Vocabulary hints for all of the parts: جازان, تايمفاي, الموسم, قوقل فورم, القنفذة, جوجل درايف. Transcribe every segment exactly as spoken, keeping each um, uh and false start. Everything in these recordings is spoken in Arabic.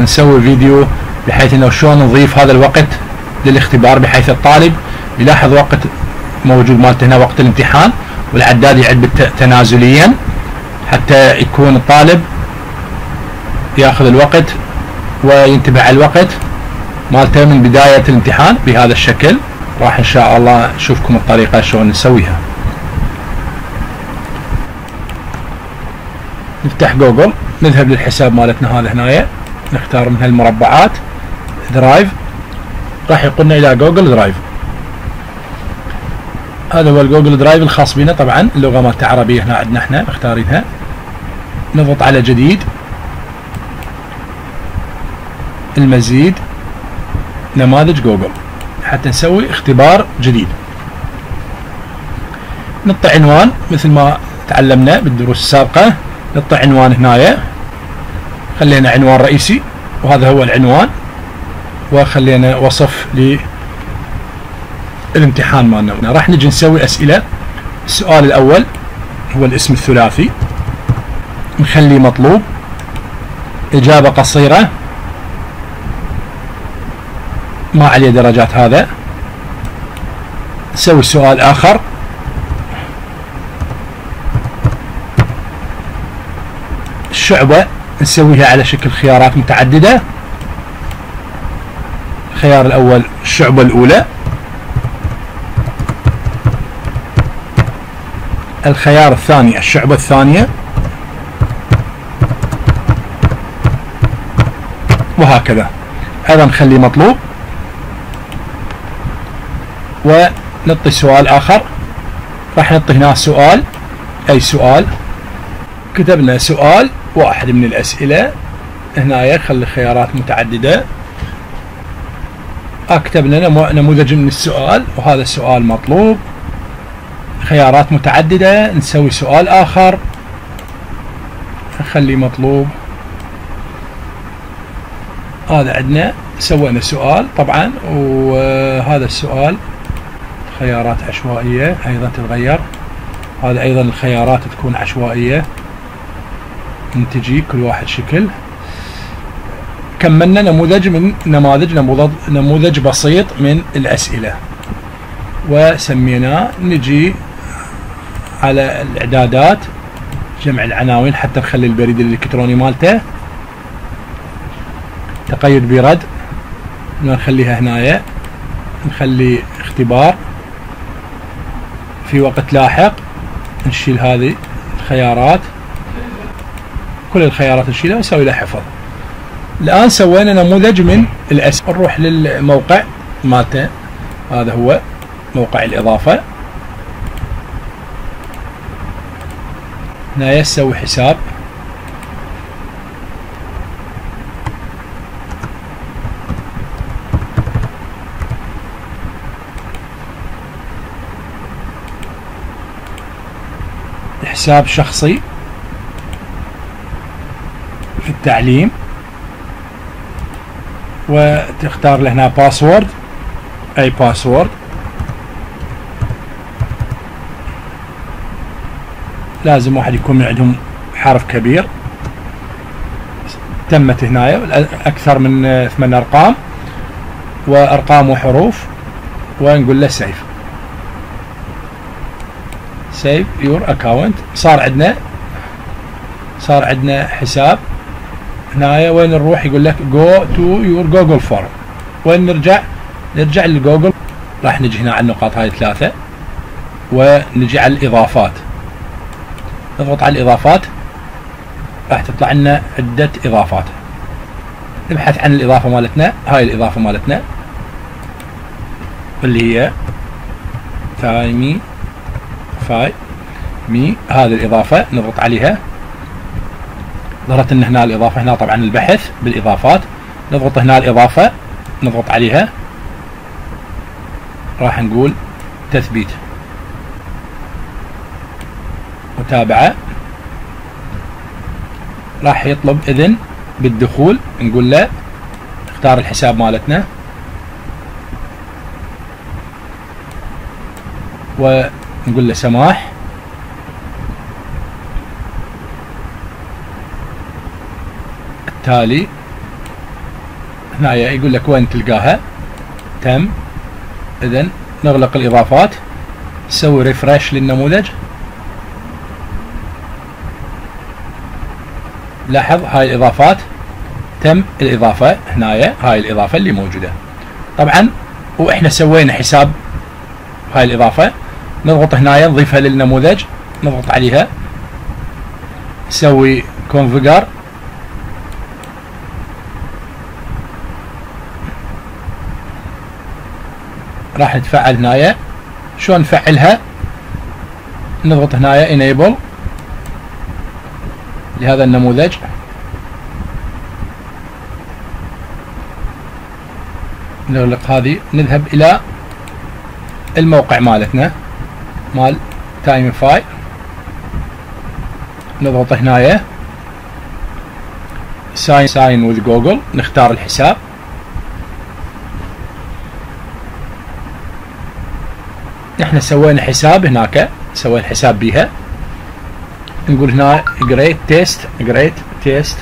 نسوي فيديو بحيث انه شلون نضيف هذا الوقت للاختبار، بحيث الطالب يلاحظ وقت موجود مالته هنا وقت الامتحان، والعداد يعد تنازليا حتى يكون الطالب ياخذ الوقت وينتبه على الوقت مالته من بداية الامتحان بهذا الشكل. راح ان شاء الله نشوفكم الطريقة شلون نسويها. نفتح جوجل، نذهب للحساب مالتنا هذا هنايا، نختار من هالمربعات درايف، راح يقولنا الى جوجل درايف. هذا هو الجوجل درايف الخاص بنا، طبعا اللغة مالته عربية هنا عندنا احنا مختارينها. نضغط على جديد، المزيد، نماذج جوجل، حتى نسوي اختبار جديد. نعطي عنوان مثل ما تعلمنا بالدروس السابقة، نعطي عنوان هنايا، خلينا عنوان رئيسي وهذا هو العنوان، وخلينا وصف للامتحان مالنا. راح نجي نسوي اسئلة. السؤال الاول هو الاسم الثلاثي، نخليه مطلوب، اجابة قصيرة ما عليه درجات. هذا نسوي سؤال آخر، الشعبة نسويها على شكل خيارات متعددة. الخيار الأول الشعبة الأولى، الخيار الثاني الشعبة الثانية، وهكذا. هذا نخليه مطلوب، ونعطي سؤال آخر. راح نعطي هنا سؤال، أي سؤال، كتبنا سؤال واحد من الأسئلة هنايا، خلي خيارات متعددة. أكتب لنا نموذج من السؤال، وهذا السؤال مطلوب، خيارات متعددة. نسوي سؤال آخر، نخلي مطلوب. هذا عندنا سوينا سؤال طبعا، وهذا السؤال خيارات عشوائية أيضا تتغير. هذا أيضا الخيارات تكون عشوائية من تجي كل واحد شكل. كملنا نموذج من نماذج نموذج بسيط من الأسئلة وسميناه. نجي على الإعدادات، جمع العناوين حتى نخلي البريد الإلكتروني مالته، تقيد برد نخليها هنايا، نخلي اختبار في وقت لاحق، نشيل هذه الخيارات، كل الخيارات نشيلها ونسوي لها حفظ. الآن سوينا نموذج من الأسئلة. نروح للموقع مالته، هذا هو موقع الإضافة. هنا يسوي حساب، حساب شخصي في التعليم، وتختار له هنا باسورد، اي باسورد لازم واحد يكون من عندهم حرف كبير. تمت هنايا اكثر من ثمان ارقام، وارقام وحروف، ونقول له سيف، سيف يور اكاونت. صار عندنا صار عندنا حساب هنايا. وين نروح؟ يقول لك جو تو يور جوجل فورم. وين نرجع؟ نرجع لجوجل. راح نجي هنا على النقاط هاي الثلاثه، ونجي على الاضافات، نضغط على الاضافات، راح تطلع لنا عده اضافات. نبحث عن الاضافه مالتنا، هاي الاضافه مالتنا اللي هي تايمي فاي مي. هذه الاضافه نضغط عليها، ظهرت لنا هنا الاضافه هنا، طبعا البحث بالاضافات، نضغط هنا الاضافه، نضغط عليها، راح نقول تثبيت، متابعه، راح يطلب اذن بالدخول، نقول له اختار الحساب مالتنا و نقول له سماح، التالي هنايا يقول لك وين تلقاها. تم. اذا نغلق الاضافات، نسوي ريفرش للنموذج. لاحظ هاي الاضافات تم الاضافه هنايا، هاي الاضافه اللي موجوده طبعا واحنا سوينا حساب هاي الاضافه. نضغط هنايا نضيفها للنموذج، نضغط عليها، نسوي كونفيجر راح نتفعل هنايا. شلون نفعلها؟ نضغط هنايا انيبل لهذا النموذج. نغلق هذه، نذهب الى الموقع مالتنا مال تايمفاي، نضغط هنايا ساين ساين وذ جوجل، نختار الحساب. نحن سوينا حساب هناك، سوينا الحساب بيها. نقول هنا جريت تيست، جريت تيست.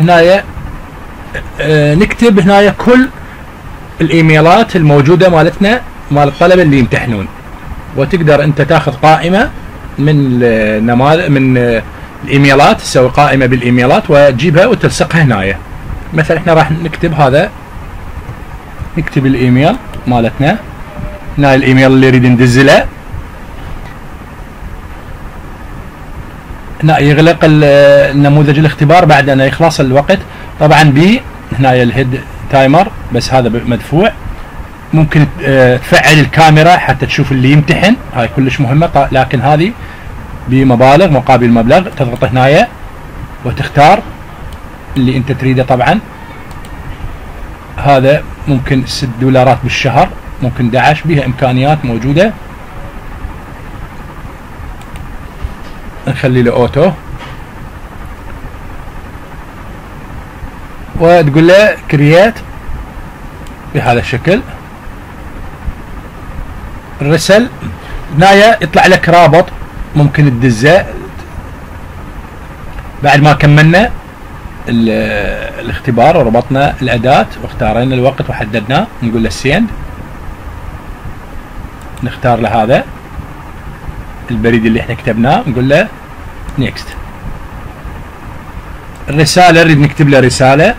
هنايا اه نكتب هنايا كل الايميلات الموجوده مالتنا مال الطلبه اللي يمتحنون، وتقدر انت تاخذ قائمه من النماذج من الايميلات، تسوي قائمه بالايميلات وتجيبها وتلصقها هنايا. مثلا احنا راح نكتب هذا، نكتب الايميل مالتنا هنا، الايميل اللي نريد ندزله. هنا يغلق النموذج الاختبار بعد ان يخلص الوقت طبعا. ب هنايا الهيد تايمر بس هذا مدفوع. ممكن تفعل الكاميرا حتى تشوف اللي يمتحن، هاي كلش مهمه، لكن هذه بمبالغ مقابل مبلغ. تضغط هنايا وتختار اللي انت تريده طبعا. هذا ممكن ست دولارات بالشهر، ممكن احد عشر، بها امكانيات موجوده. نخلي له اوتو وتقول له كرييت بهذا الشكل. الرسل هنايا يطلع لك رابط ممكن تدزه بعد ما كملنا الاختبار وربطنا الاداه واختارينا الوقت وحددناه. نقول له سيند، نختار له هذا البريد اللي احنا كتبناه، نقول له نيكست. الرساله نريد نكتب له رساله،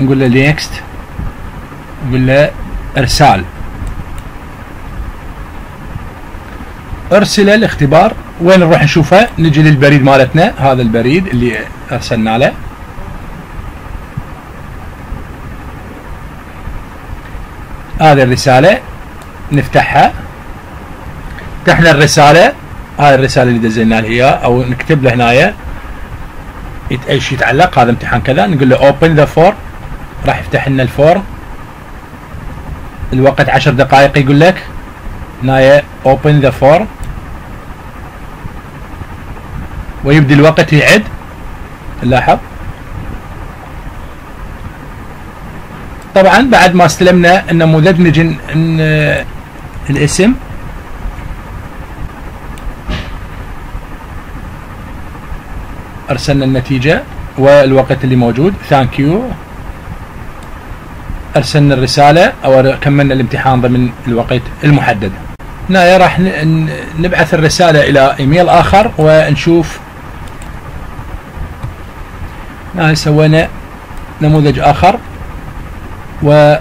نقول له نيكست، نقول له ارسال. ارسل الاختبار. وين نروح نشوفه؟ نجي للبريد مالتنا، هذا البريد اللي ارسلنا له. هذه الرساله نفتحها، فتحنا الرساله. هاي الرساله اللي دزلنا له اياها، او نكتب له هنايا اي شيء يتعلق هذا امتحان كذا، نقول له اوبن ذا فورم، راح يفتح لنا الفورم. الوقت عشر دقائق، يقول لك هنايا اوبن ذا فورم، ويبدي الوقت يعد. لاحظ طبعا بعد ما استلمنا النموذج نجي الاسم، ارسلنا النتيجه والوقت اللي موجود. ثانك يو. ارسلنا الرساله او كملنا الامتحان ضمن الوقت المحدد. هنا راح نبعث الرساله الى ايميل اخر ونشوف. هنا سوينا نموذج اخر وراح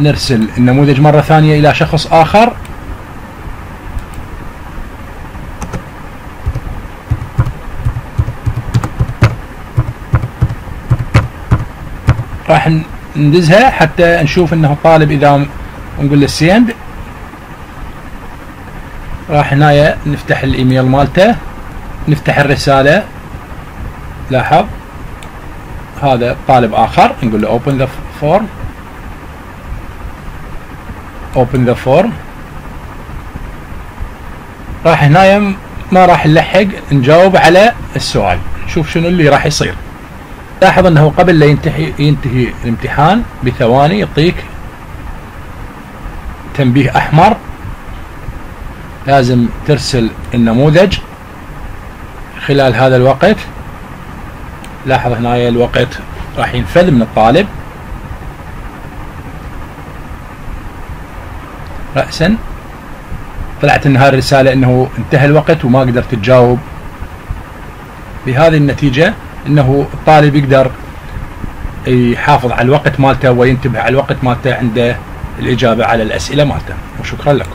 نرسل النموذج مره ثانيه الى شخص اخر. راح ندزها حتى نشوف انه الطالب اذا، نقول له سيند. راح هنايا نفتح الايميل مالته، نفتح الرساله. لاحظ هذا طالب اخر، نقول له اوبن ذا فورم، اوبن ذا فورم. راح هنايا ما راح نلحق نجاوب على السؤال. نشوف شنو اللي راح يصير. لاحظ انه قبل لا ينتهي ينتهي الامتحان بثواني يعطيك تنبيه احمر، لازم ترسل النموذج خلال هذا الوقت. لاحظ هنا الوقت راح ينفذ من الطالب رأسا. طلعت انها الرسالة انه انتهى الوقت وما قدرت تجاوب. بهذه النتيجة انه الطالب يقدر يحافظ على الوقت مالته وينتبه على الوقت مالته عنده الإجابة على الأسئلة مالته. وشكرا لكم.